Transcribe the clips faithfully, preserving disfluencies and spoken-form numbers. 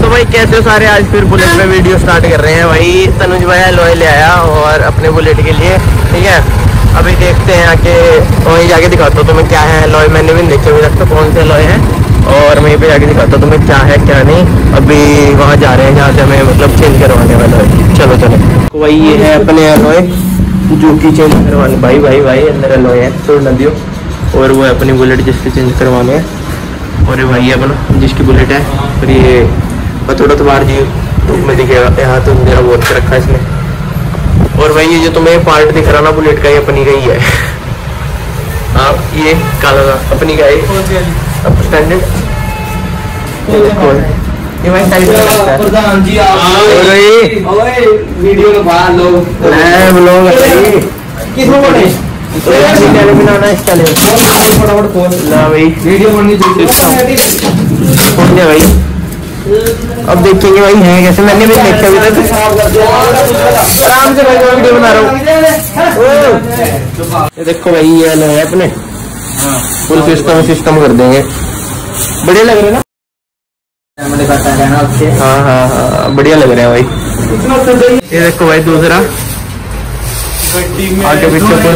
तो भाई कैसे सारे, आज फिर बुलेट पे वीडियो स्टार्ट कर रहे हैं। भाई तनुज भैया लोहे ले आया और अपने बुलेट के लिए, ठीक है। अभी देखते हैं आके, वहीं जाके दिखाता हूँ तुम्हें क्या है लोहे। मैंने भी देखे अभी तक तो कौन से लोहे हैं, और वहीं पे जाके दिखाता हूँ तुम्हें क्या है क्या नहीं। अभी वहाँ जा रहे हैं जहाँ से हमें मतलब चेंज करवाने वाला है। चलो चलो भाई, ये है अपने लोहे जो कि चेंज करवाने। भाई भाई भाई अंदर लोहे हैं, छोड़ न दियो। और वो है अपनी बुलेट जिसके चेंज करवाने हैं, और भाई अपना जिसकी बुलेट है। और ये थोड़ा तुम्हार जी धूप में दिखेगा, यहाँ तो मेरा बोल के रखा है इसने। और भाई ये जो तुम्हें पार्ट दिख रहा ना बुलेट का, ये अपनी का ही है। आप ये काला का अपनी का है, अब स्टैंडर्ड ये भाई साइड में लगता है। प्रधान जी आओ, ओए वीडियो के बाहर लोग नए ब्लॉग है। किसको बोले चैनल बनाना, इस चैनल फटाफट खोल ना भाई, वीडियो बननी चाहिए। कौन है भाई, अब देखेंगे भाई है कैसे। मैंने भी देखा अभी तक, आराम से भाई वीडियो बना रहा हूँ। ये देखो भाई ये लो है अपने फुल सिस्टम सिस्टम कर देंगे। बढ़िया लग रहे हैं ना, हाँ हाँ हाँ बढ़िया लग रहे हैं भाई। ये देखो भाई दूसरा आगे पीछे फुल बने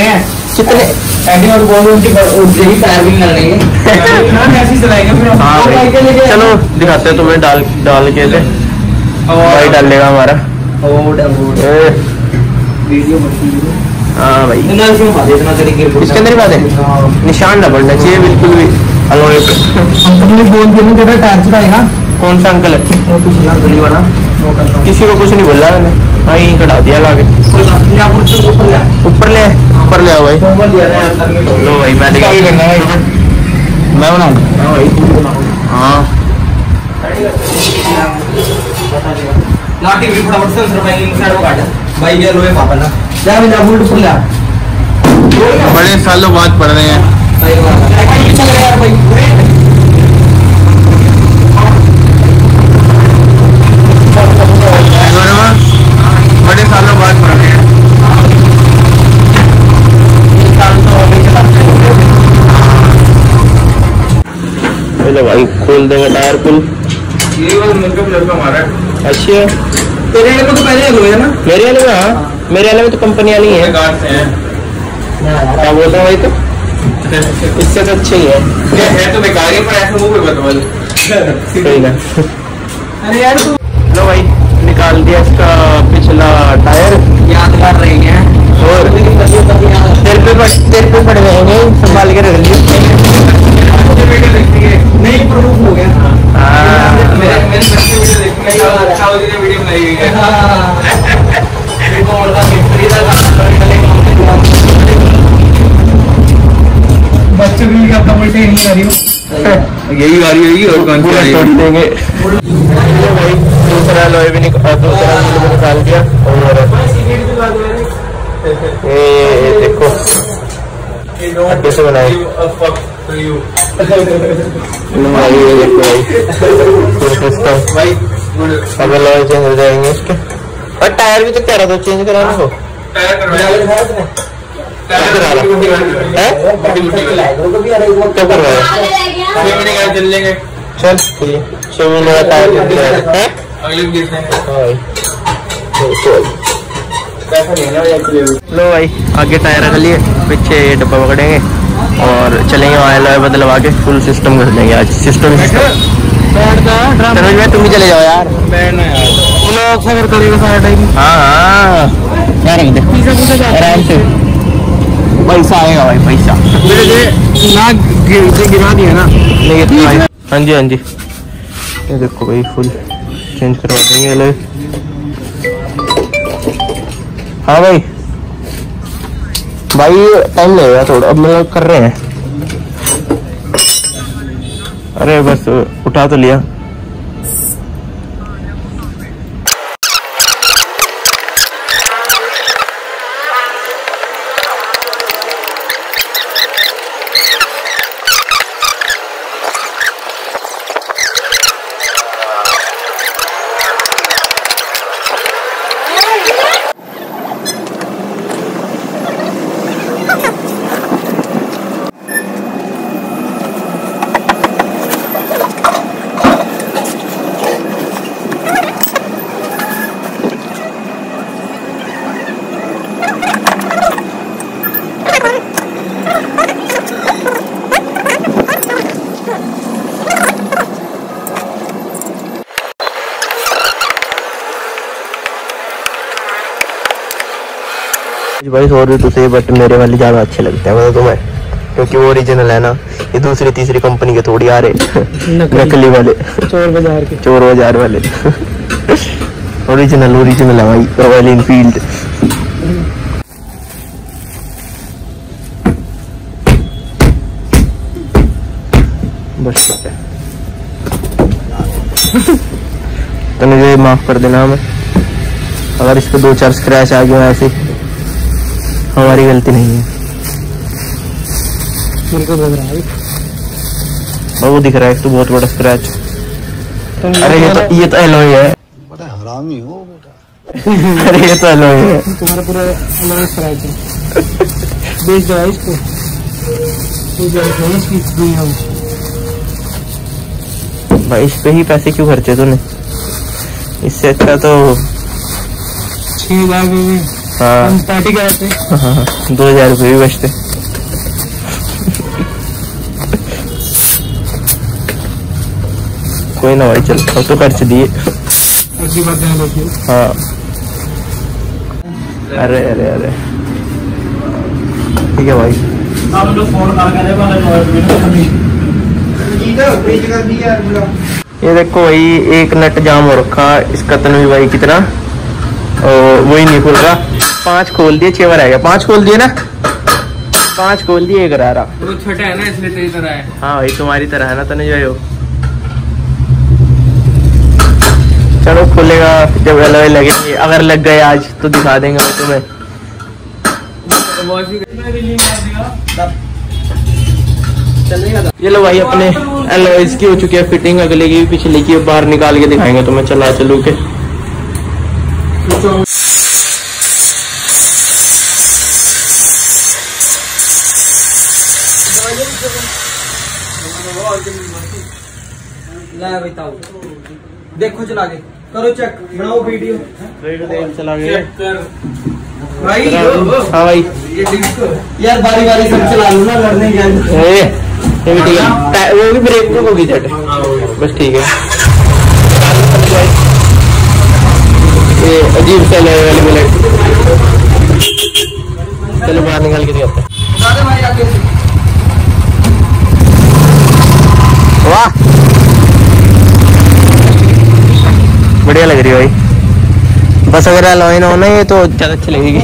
हैं कितने हैं। चलो दिखाते हैं तुम्हें डाल डाल के ले। भाई डालेगा हमारा हाँ भाई, इसके अंदर ही बात है। निशान ना पड़ना चाहिए बिल्कुल भी अलॉय पे। कौन सा अंकल है, किसी को कुछ नहीं बोल रहा मैंने। भाई कटा दिया लाके ऊपर ले ऊपर ले आओ भाई। लो भाई मैं मैं बनाऊंगा हाँ। बड़े सालों बाद पढ़ रहे हैं बड़े सालों बाद पढ़ रहे हैं। चलो भाई खोल देंगे टायर पुल। अच्छा तेरे वाले में तो पहले हुए है ना, मेरे वाले में। हाँ मेरे वाले में तो कंपनी वाली है, क्या बोलते हैं भाई। तो इससे तो अच्छा ही है, तो बेकार ही पर ऐसे मुंह पे बदबू। अरे यार लो भाई निकाल दिया इसका पिछला टायर, यादगार रहेंगे। और तेरे पे तेरे पे पड़ गए, संभाल के रख लिए। नहीं प्रूफ हो गया मेरा, मेरे सबसे वीडियो देखने का अच्छा हो गया। वीडियो बनाई गई है देखो, और का फैक्ट्री का बच्चों की का कमेंट नहीं आ रही हो, यही आ रही होगी। और कौन सी स्टोरी देंगे भाई। दूसरा लोहे भी निकाल, दूसरा निकाल दिया। और ये देखो कैसे बनाए भाई। अब लोहे चेंज हो जाएंगे इसके, और टायर भी तो कह रहा था चेंज कराना हो। चल छह महीने का टायर। लो भाई आगे टायर रख लिए, पीछे डब्बा पकड़ेंगे और चलेंगे वहाँ लोहे बदलवा के। फुल सिस्टम कर देंगे आज, सिस्टम समझ में। तुम भी चले जाओ यार, आराम से। पैसा आएगा भाई पैसा, ना गिरा दिया ना। हाँ जी हाँ जी ये देखो भाई फुल चेंज करवा देंगे लोहे। हाँ भाई भाई टाइम लगेगा थोड़ा, अब मतलब कर रहे हैं। अरे बस उठा तो लिया। भाई सॉरी टू से बट मेरे वाले ज़्यादा अच्छे लगते हैं मतलब तुम्हें, क्योंकि वो ओरिजिनल है ना, ये दूसरी तीसरी कंपनी के थोड़ी आ रहे नकली वाले चोर बाजार के, चोर बाजार वाले। ओरिजिनल ओरिजिनल है भाई रॉयल एनफील्ड। बस तो मुझे माफ कर देना हमें अगर इस पर दो चार स्क्रैच आ गया, ऐसे हमारी गलती नहीं है। बिल्कुल लग रहा है और वो दिख रहा है एक तो बहुत बड़ा स्क्रैच। तो अरे ये तो ये तो एलॉय है। बड़ा हरामी हो बेटा। अरे ये तो एलॉय है। तुम्हारा पूरा एलॉय स्क्रैच है। बेच दो इसको। तू जो है इसकी फ्री हो। भाई इस पे ही पैसे क्यों खर्चे तूने? इससे अच्छा तो छह हजार रुपये। हाँ पार्टी के आते। हाँ दो हजार रुपये भी बचते। कोई ना भाई चल अब तो खर्च दिए। हाँ अरे अरे अरे ठीक है भाई। ये देखो भाई एक नट जाम हो रखा इसका, तन भी भाई कितना वही नहीं खुल रहा। पांच खोल दिए छह बार आएगा, पांच खोल दिए ना, पांच खोल दिए करा रहा। वो छोटा है ना इसलिए तेरी तरह है। हाँ भाई तुम्हारी तरह है ना तने जो है। चलो खुलेगा जब अलग लगेंगे, अगर लग गए आज तो दिखा देंगे तुम्हें। ये लो भाई अपने अलॉयज की हो चुकी है फिटिंग, अगले की पिछले की बाहर निकाल के दिखाएंगे तुम्हें। चला चलू के देखो चला के करो चेक, बनाओ वीडियो चला गया भाई। हाँ भाई यार बारी बारी सब चला लूँ ना, लड़ने के वो भी ब्रेक तो होगी झट। बस ठीक है ये अजीब सा लगे वाले मिनट। चलो बाहर निकाल के दिखाते हैं। वाह बढ़िया लग रही है भाई। बस अगर अलॉय ना हो ना ये तो ज्यादा अच्छी लगेगी।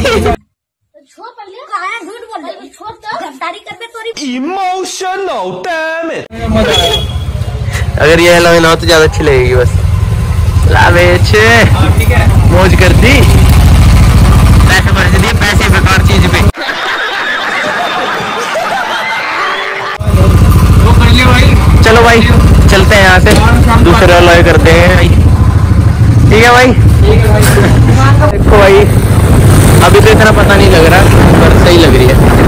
अगर ये अलॉय ना हो तो ज्यादा अच्छी लगेगी। बस लावे छे मौज कर दी, पैसे खर्च दिए पैसे बेकार चीज पे। वो कर लिया भाई। चलो भाई चलते हैं यहाँ से, दूसरा अलॉय करते हैं। ठीक है भाई, ठीक है भाई। देखो भाई अभी तो इतना पता नहीं लग रहा पर सही लग रही है।